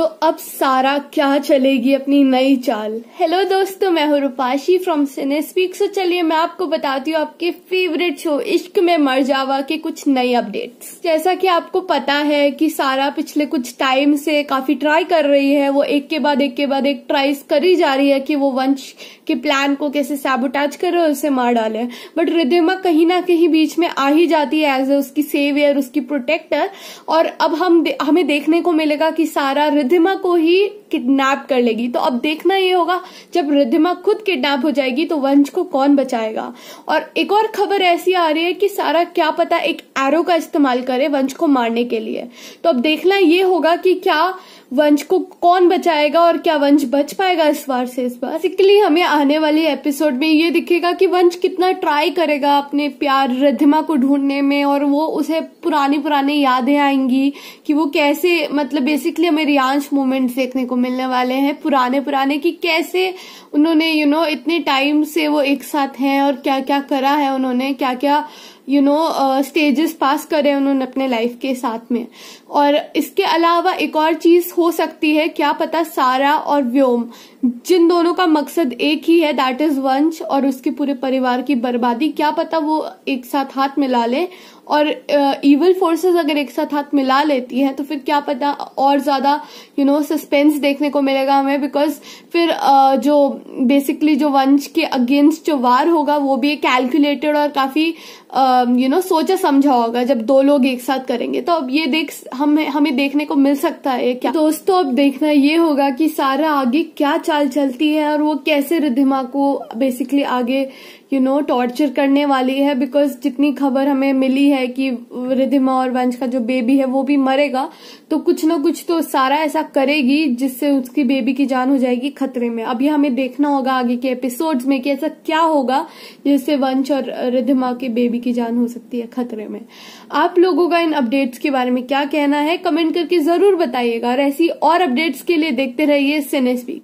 तो अब सारा क्या चलेगी अपनी नई चाल। हेलो दोस्तों, मैं हूँ रूपाशी फ्रॉम सिने स्पीक्स। तो चलिए मैं आपको बताती हूँ आपके फेवरेट शो इश्क में मर्जावा के कुछ नई अपडेट्स। जैसा कि आपको पता है कि सारा पिछले कुछ टाइम से काफी ट्राई कर रही है, वो एक के बाद एक ट्राई करी जा रही है कि वो वंश के प्लान को कैसे सैबोटाज करे और उसे मार डाले। बट रिद्धिमा कहीं ना कहीं बीच में आ ही जाती है एज ए उसकी सेवियर, उसकी प्रोटेक्टर। और अब हमें देखने को मिलेगा कि सारा रिद्धिमा को ही किडनैप कर लेगी। तो अब देखना ये होगा जब रिद्धिमा खुद किडनैप हो जाएगी तो वंश को कौन बचाएगा। और एक और खबर ऐसी आ रही है कि सारा क्या पता एक एरो का इस्तेमाल करे वंश को मारने के लिए। तो अब देखना ये होगा कि क्या वंश को कौन बचाएगा और क्या वंश बच पाएगा इस बार से। इस बार बेसिकली हमें आने वाले एपिसोड में ये दिखेगा कि वंश कितना ट्राई करेगा अपने प्यार रिद्धिमा को ढूंढने में, और वो उसे पुरानी यादें आएंगी कि वो कैसे, मतलब बेसिकली हमें रियांश मोमेंट्स देखने को मिलने वाले हैं पुराने कि कैसे उन्होंने इतने टाइम से वो एक साथ हैं और क्या क्या करा है उन्होंने, क्या क्या स्टेजेस पास करे उन्होंने अपने लाइफ के साथ में। और इसके अलावा एक और चीज हो सकती है, क्या पता सारा और व्योम जिन दोनों का मकसद एक ही है, दैट इज वंश और उसके पूरे परिवार की बर्बादी, क्या पता वो एक साथ हाथ मिला ले। और इविल फोर्सेस अगर एक साथ हाथ मिला लेती है तो फिर क्या पता और ज्यादा सस्पेंस देखने को मिलेगा हमें। बिकॉज फिर जो वंश के अगेंस्ट जो वार होगा वो भी कैलकुलेटेड और काफी सोचा समझा होगा जब दो लोग एक साथ करेंगे। तो अब ये हमें देखने को मिल सकता है क्या दोस्तों। अब देखना ये होगा कि सारा आगे क्या चाल चलती है और वो कैसे रिद्धिमा को बेसिकली आगे टॉर्चर करने वाली है। बिकॉज जितनी खबर हमें मिली है कि रिद्धिमा और वंश का जो बेबी है वो भी मरेगा, तो कुछ ना कुछ तो सारा ऐसा करेगी जिससे उसकी बेबी की जान हो जाएगी खतरे में। अब ये हमें देखना होगा आगे के एपिसोड्स में कि ऐसा क्या होगा जिससे वंश और रिद्धिमा के बेबी की जान हो सकती है खतरे में। आप लोगों का इन अपडेट्स के बारे में क्या कहना है कमेंट करके जरूर बताइएगा, और ऐसी और अपडेट्स के लिए देखते रहिए सिने स्पीक्स।